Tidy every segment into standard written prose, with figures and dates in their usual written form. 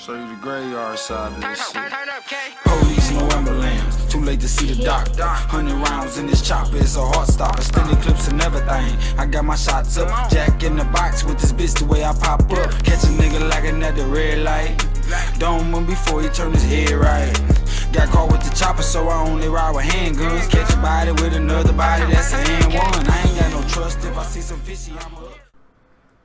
Show you the graveyard side of this shit. Police, no ambulance, too late to see the doctor. 100 rounds in this chopper, it's a heart stopper. Extended clips and everything, I got my shots up. Jack in the box with this bitch the way I pop up. Catch a nigga like another red light. Dome him before he turn his head right. Got caught with the chopper, so I only ride with handguns. Catch a body with another body, that's a hand one. I ain't got no trust, if I see some fishy, I'm up.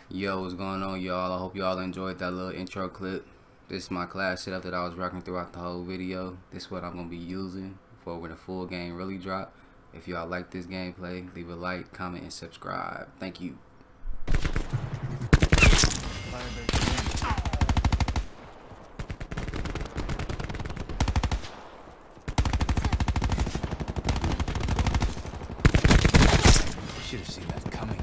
Yo, what's going on, y'all? I hope y'all enjoyed that little intro clip. This is my class setup that I was rocking throughout the whole video. This is what I'm going to be using for when the full game really drop. If y'all like this gameplay, leave a like, comment, and subscribe. Thank you. Should have seen that coming.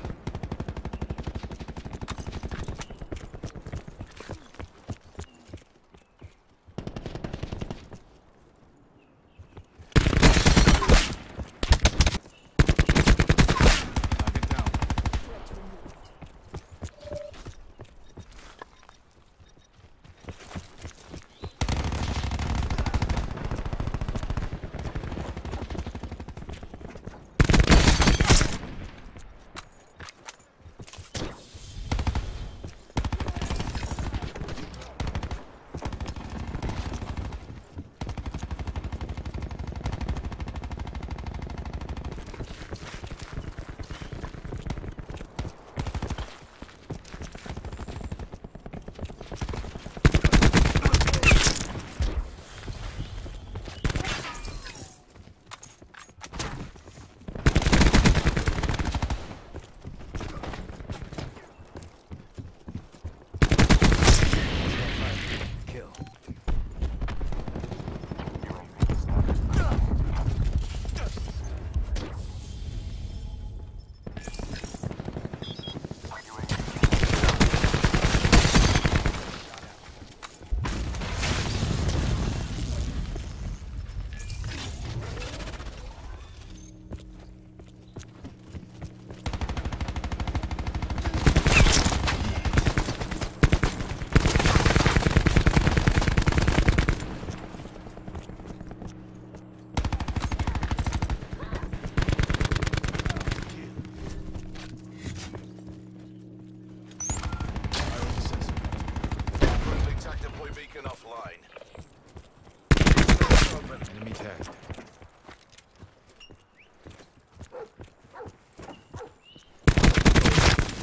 Enemy tagged.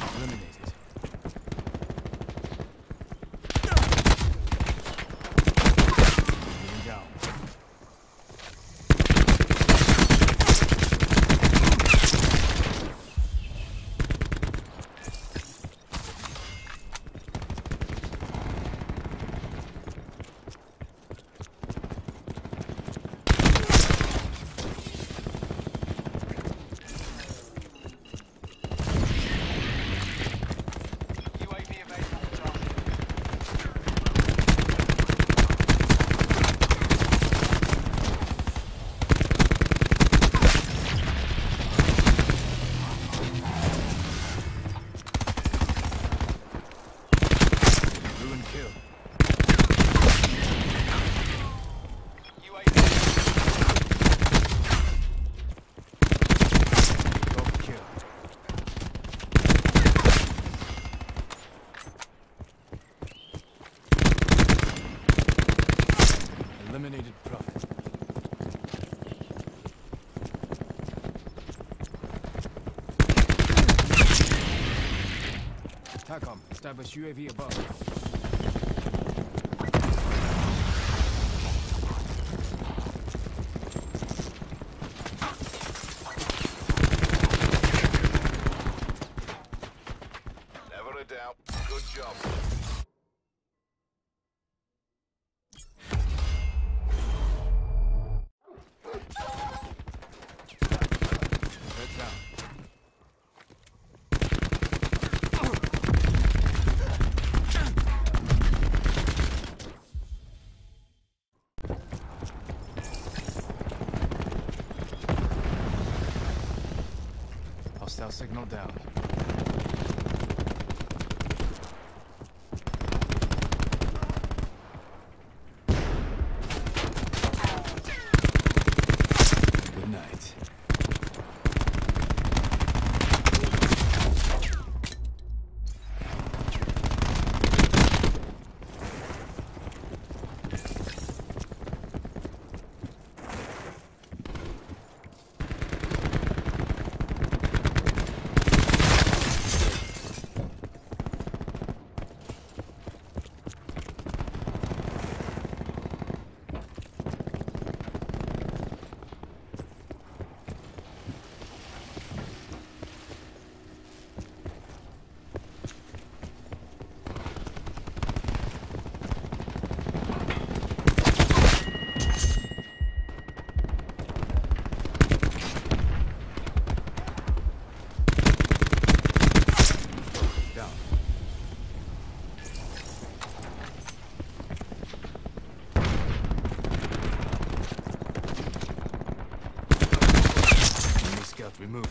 Eliminated. Moving down. Eliminated profit. TACOM, establish UAV above. Hostile signal down. move.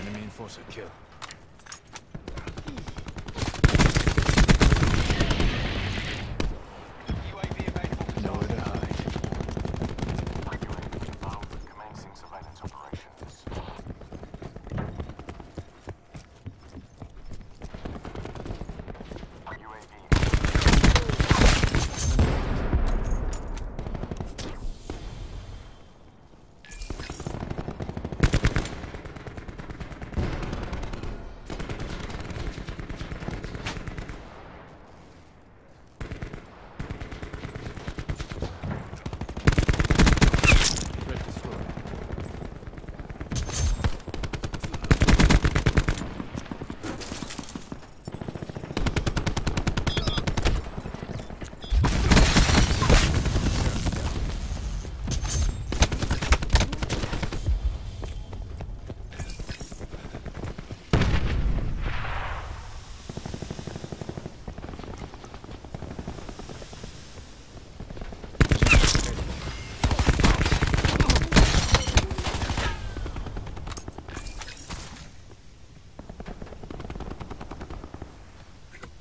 Enemy enforcer kill.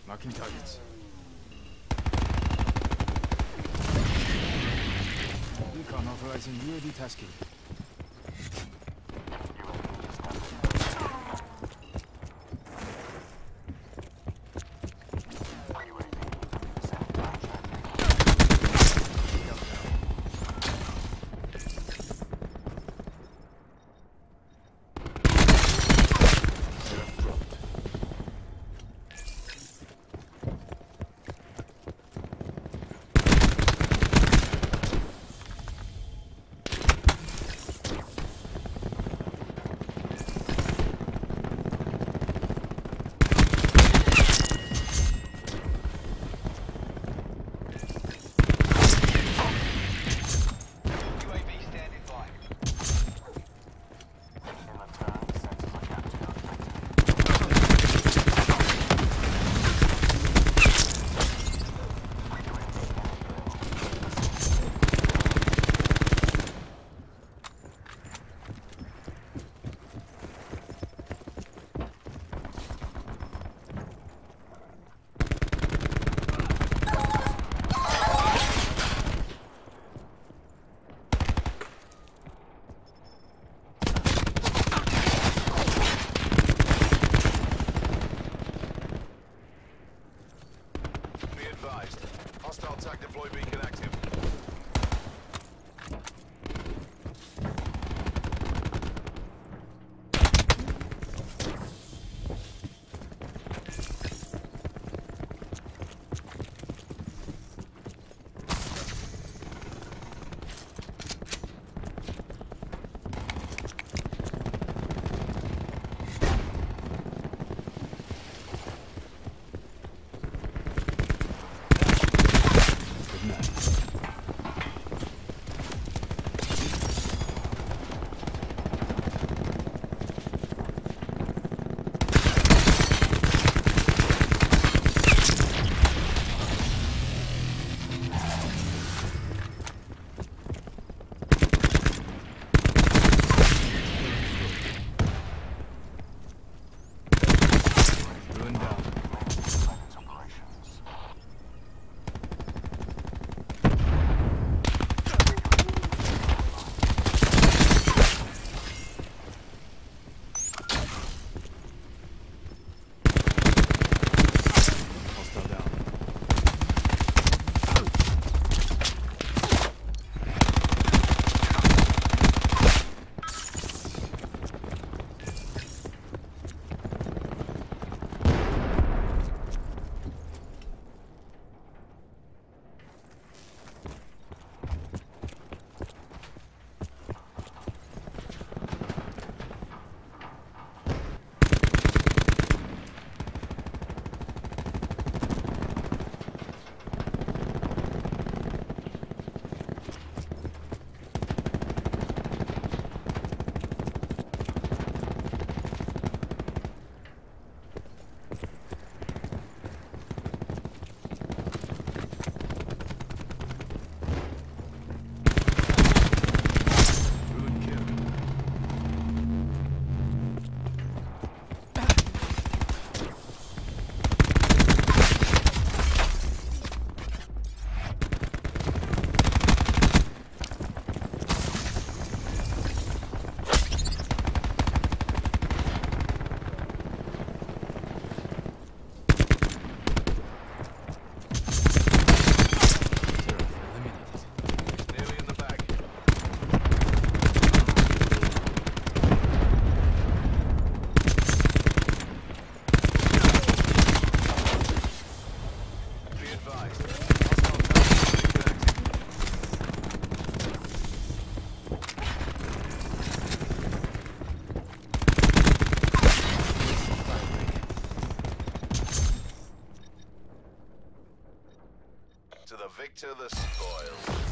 Marking targets. Recon authorizing UAV tasking. to the victor the spoils.